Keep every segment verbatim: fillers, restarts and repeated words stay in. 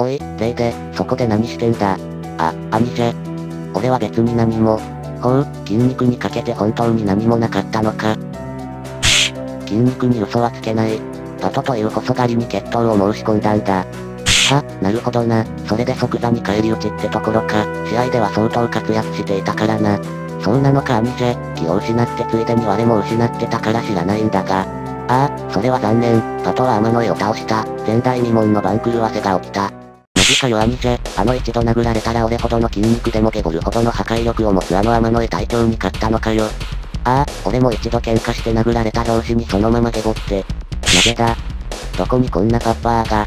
おい、レイデ、そこで何してんだ。あ、兄者。俺は別に何も。ほう、牛肉にかけて本当に何もなかったのか。牛肉に嘘はつけない。バトという細狩りに決闘を申し込んだんだ。は、なるほどな。それで即座に返り討ちってところか。試合では相当活躍していたからな。そうなのか兄者、気を失ってついでに我も失ってたから知らないんだが。ああ、それは残念。バトは天野井を倒した。前代未聞の番狂わせが起きた。マジかよ兄者、あの一度殴られたら俺ほどの筋肉でもゲボるほどの破壊力を持つあの天野井隊長に勝ったのかよ。ああ、俺も一度喧嘩して殴られた拍子にそのままゲボって。なぜだ。どこにこんなパッパーが。っ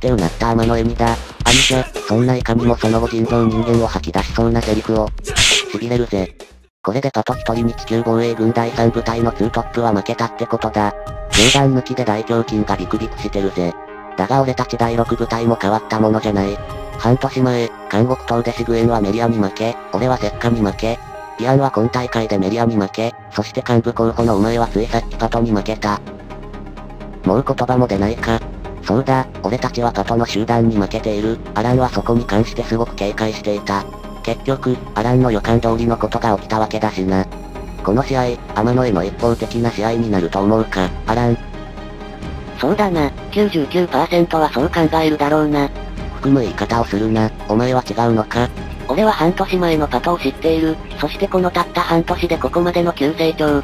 てうなった天野井にだ。兄者、そんないかにもその後人造人間を吐き出しそうなセリフを。痺れるぜ。これでパト一人に地球防衛軍だいさん部隊のツートップは負けたってことだ。冗談抜きで大胸筋がビクビクしてるぜ。だが俺たちだいろく部隊も変わったものじゃない。半年前、監獄島でシグエンはメリアに負け、俺はセッカに負け、イアンは今大会でメリアに負け、そして幹部候補のお前はついさっきパトに負けた。もう言葉も出ないか。そうだ、俺たちはパトの集団に負けている。アランはそこに関してすごく警戒していた。結局、アランの予感通りのことが起きたわけだしな。この試合、天野井の一方的な試合になると思うか、アラン。そうだな、きゅうじゅうきゅうパーセント はそう考えるだろうな。含む言い方をするな、お前は違うのか。俺は半年前のパトを知っている。そしてこのたった半年でここまでの急成長。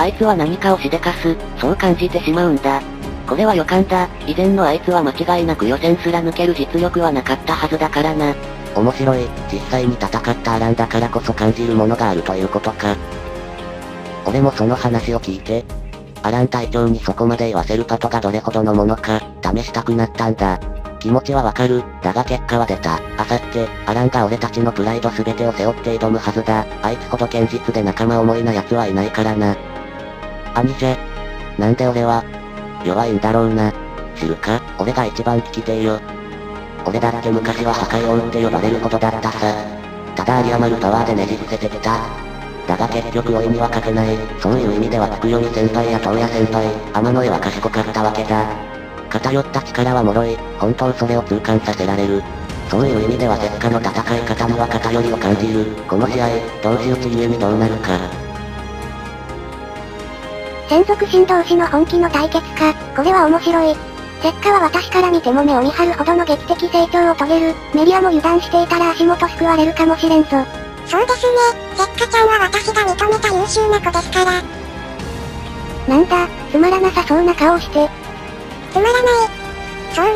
あいつは何かをしでかす、そう感じてしまうんだ。これは予感だ、以前のあいつは間違いなく予選すら抜ける実力はなかったはずだからな。面白い、実際に戦ったアランだからこそ感じるものがあるということか。俺もその話を聞いて、アラン隊長にそこまで言わせるパトがどれほどのものか、試したくなったんだ。気持ちはわかる、だが結果は出た。あさって、アランが俺たちのプライド全てを背負って挑むはずだ。あいつほど堅実で仲間思いな奴はいないからな。兄者、なんで俺は、弱いんだろうな。知るか、俺が一番聞きてえよ。俺だって昔は破壊王で呼ばれるほどだったさ。ただ有り余るパワーでねじ伏せてきた。だが結局老いには勝てない。そういう意味ではつくよに先輩や東野先輩、天野井は賢かったわけだ。偏った力は脆い。本当それを痛感させられる。そういう意味ではセッカの戦い方には偏りを感じる。この試合、同士討ちゆえにどうなるか。専属神同士の本気の対決か。これは面白い。セッカは私から見ても目を見張るほどの劇的成長を遂げる。メリアも油断していたら足元救われるかもしれんぞ。そうですね、セッカちゃんは私が認めた優秀な子ですから。なんだ、つまらなさそうな顔をして。つまらない。そうね。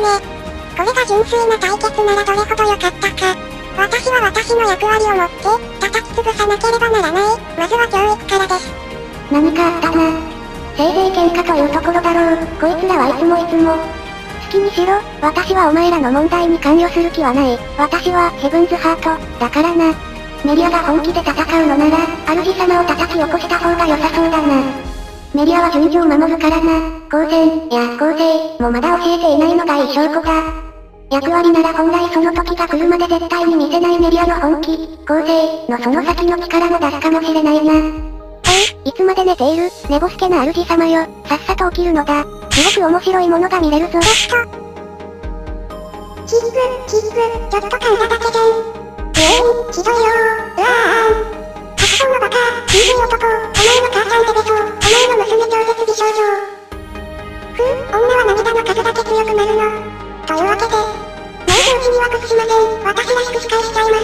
これが純粋な対決ならどれほど良かったか。私は私の役割を持って、叩き潰さなければならない。まずは教育からです。何かあったな。せいぜい喧嘩というところだろう。こいつらはいつもいつも。好きにしろ、私はお前らの問題に関与する気はない。私は、ヘブンズハート、だからな。メリアが本気で戦うのなら、主様を叩き起こした方が良さそうだな。メリアは順序を守るからな。公然、いや、公正、もまだ教えていないのがいい証拠だ。役割なら本来その時が来るまで絶対に見せないメリアの本気、公正、のその先の力も出すかもしれないな。いつまで寝ている、寝ぼすけな主様よ、さっさと起きるのだ。すごく面白いものが見れるぞ。ちょっと。キック、キック、ちょっと噛んだだけじゃん。えぇ、ひどいよー、うわー。白装のバカ、ひどい男、お前の母ちゃんでべそう、お前の娘超絶美少女。ふぅ、女は涙の数だけ強くなるの。というわけで、内臓地には屈しません、私らしく司会しちゃいます。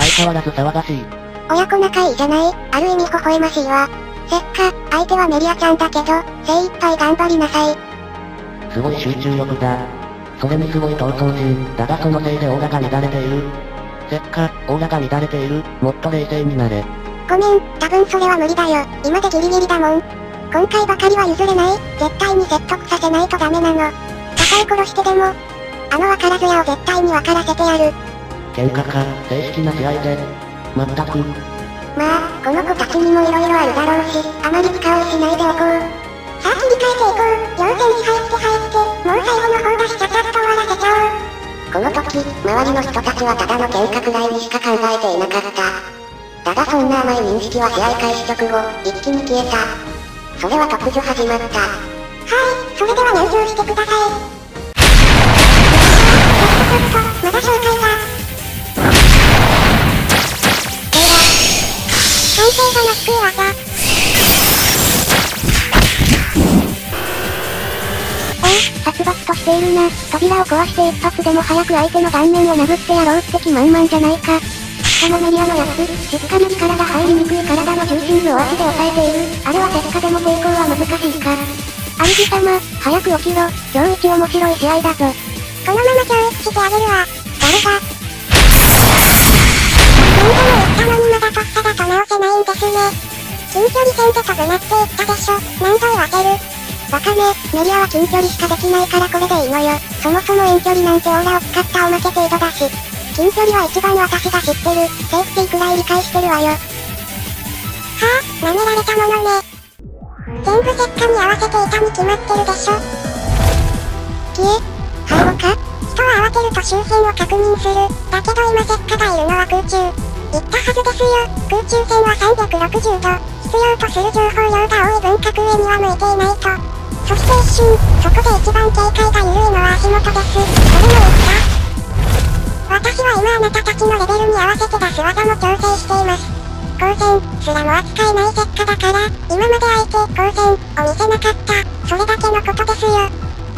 相変わらず騒がしい。親子仲いいじゃない、ある意味微笑ましいわ。せっか、相手はメリアちゃんだけど、精一杯頑張りなさい。すごい集中力だ。それにすごい闘争心、だがそのせいでオーラが乱れている。せっか、オーラが乱れている、もっと冷静になれ。ごめん、多分それは無理だよ、今でギリギリだもん。今回ばかりは譲れない、絶対に説得させないとダメなの。叩き殺してでも、あの分からずやを絶対に分からせてやる。喧嘩か、正式な試合で。まったく。まあ、この子たちにもいろいろあるだろうし、あまり使おうしないでおこう。さあ切り替えていこう。要点に入って入って、もう最後の方だしちゃちゃっと終わらせちゃおう。この時、周りの人たちはただの喧嘩くらいにしか考えていなかった。だがそんな甘い認識は試合開始直後、一気に消えた。それは突如始まった。はい、それでは入場してください。な、扉を壊して一発でも早く相手の顔面を殴ってやろうって気満々じゃないか。しかもメリアのやつ、しっかり力が入りにくい体の重心を足で抑えている。あれは確かでも抵抗は難しいか。主様、早く起きろ、今日一面白い試合だぞ。このまま教育してあげるわ。誰が何度も言ったのにまだとっさだと直せないんですね。近距離戦で飛ぶなって言ったでしょ、何度言わせる。わかめ、メリアは近距離しかできないからこれでいいのよ。そもそも遠距離なんてオーラを使ったおまけ程度だし。近距離は一番私が知ってる、セーフティーくらい理解してるわよ。はぁ、あ、舐められたものね。全部結果に合わせていたに決まってるでしょ。消え、背後か。人は慌てると周辺を確認する。だけど今結果がいるのは空中。言ったはずですよ、空中戦はさんびゃくろくじゅうど。必要とする情報量が多い分格上には向いていないと。そして一瞬、そこで一番警戒が緩いのは足元です。誰も言った。私は今あなたたちのレベルに合わせて出す技も調整しています。光線すらも扱えない結果だから、今まであえて光線を見せなかった、それだけのことですよ。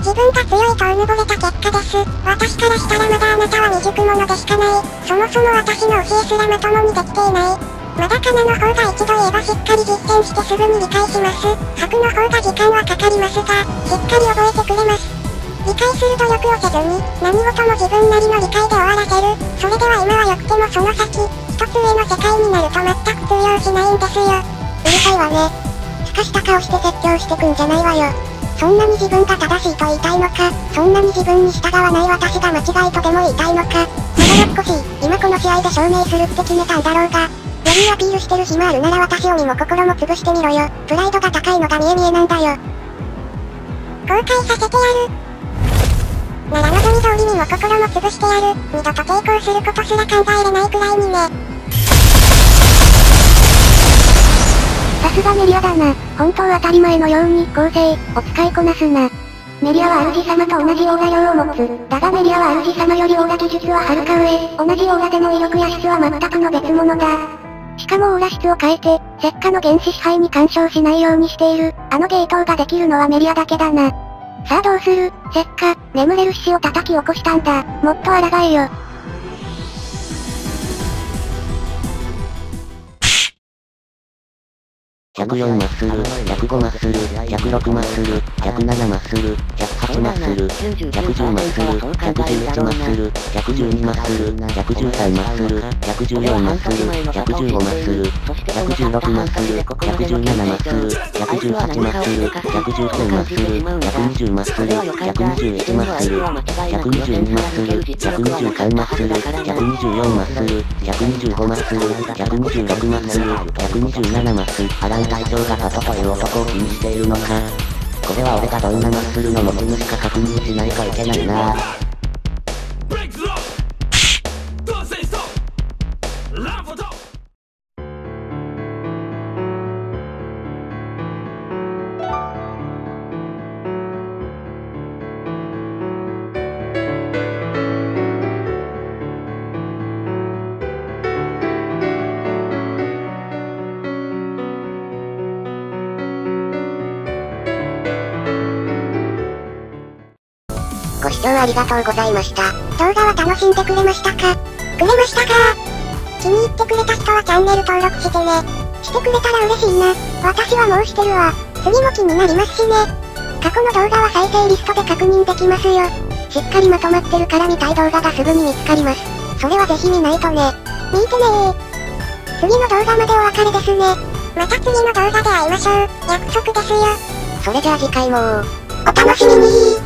自分が強いとうぬぼれた結果です。私からしたらまだあなたは未熟者でしかない。そもそも私の教えすらまともにできていない。まだカナの方が一度言えばしっかり実践してすぐに理解します。白の方が時間はかかりますが、しっかり覚えてくれます。理解する努力をせずに、何事も自分なりの理解で終わらせる。それでは今は良くてもその先、一つ上の世界になると全く通用しないんですよ。うるさいわね。すかした顔して説教してくんじゃないわよ。そんなに自分が正しいと言いたいのか、そんなに自分に従わない私が間違いとでも言いたいのか。まだろっこし、今この試合で証明するって決めたんだろうが、よりアピールしてる暇あるなら私を身も心も潰してみろよ。プライドが高いのが見え見えなんだよ。後悔させてやる。なら望み通りにも心も潰してやる。二度と抵抗することすら考えれないくらいにね。さすがメリアだな。本当当たり前のように構成を使いこなすな。メリアは主様と同じオーガ量を持つ。だがメリアは主様よりオーガ技術ははるか上。同じオーガでも威力や質は全くの別物だ。しかもオーラ質を変えて、石化の原始支配に干渉しないようにしている。あの芸当ができるのはメリアだけだな。さあどうする、せっか、眠れる獅子を叩き起こしたんだ。もっと抗えよ。ひゃくよんマッスル、ひゃくごマッスル、ひゃくろくマッスル、ひゃくななマッスル、ひゃくはちマッスル、ひゃくじゅうマッスル、ひゃくじゅういちマッスル、ひゃくじゅうにマッスル、ひゃくじゅうさんマッスル、ひゃくじゅうよんマッスル、ひゃくじゅうごマッスル、ひゃくじゅうろくマッスル、ひゃくじゅうななマッスル、ひゃくじゅうはちマッスル、ひゃくじゅうきゅうマッスル、ひゃくにじゅうマッスル、ひゃくにじゅういちマッスル、ひゃくにじゅうにマッスル、ひゃくにじゅうさんマッスル、ひゃくにじゅうよんマッスル、ひゃくにじゅうごマッスル、ひゃくにじゅうろくマッスル、ひゃくにじゅうななマッスル、隊長がパトという男を気にしているのか。これは俺がどんなマッスルの持ち主か確認しないといけないな。ご視聴ありがとうございました。動画は楽しんでくれましたか？くれましたか？気に入ってくれた人はチャンネル登録してね。してくれたら嬉しいな。私はもうしてるわ。次も気になりますしね。過去の動画は再生リストで確認できますよ。しっかりまとまってるから見たい動画がすぐに見つかります。それはぜひ見ないとね。見てねー。次の動画までお別れですね。また次の動画で会いましょう。約束ですよ。それじゃあ次回もお楽しみにー。